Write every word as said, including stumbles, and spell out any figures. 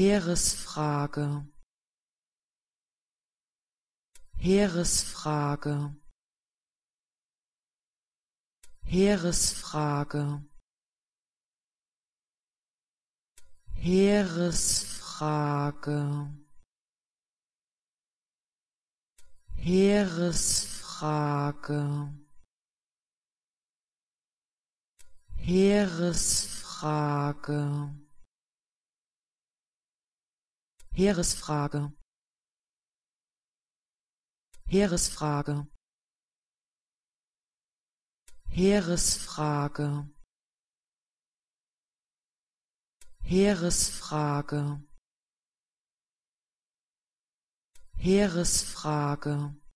Heeresfrage, Heeresfrage, Heeresfrage, Heeresfrage, Heeresfrage, Heeresfrage, Heeresfrage, Heeresfrage, Heeresfrage, Heeresfrage, Heeresfrage,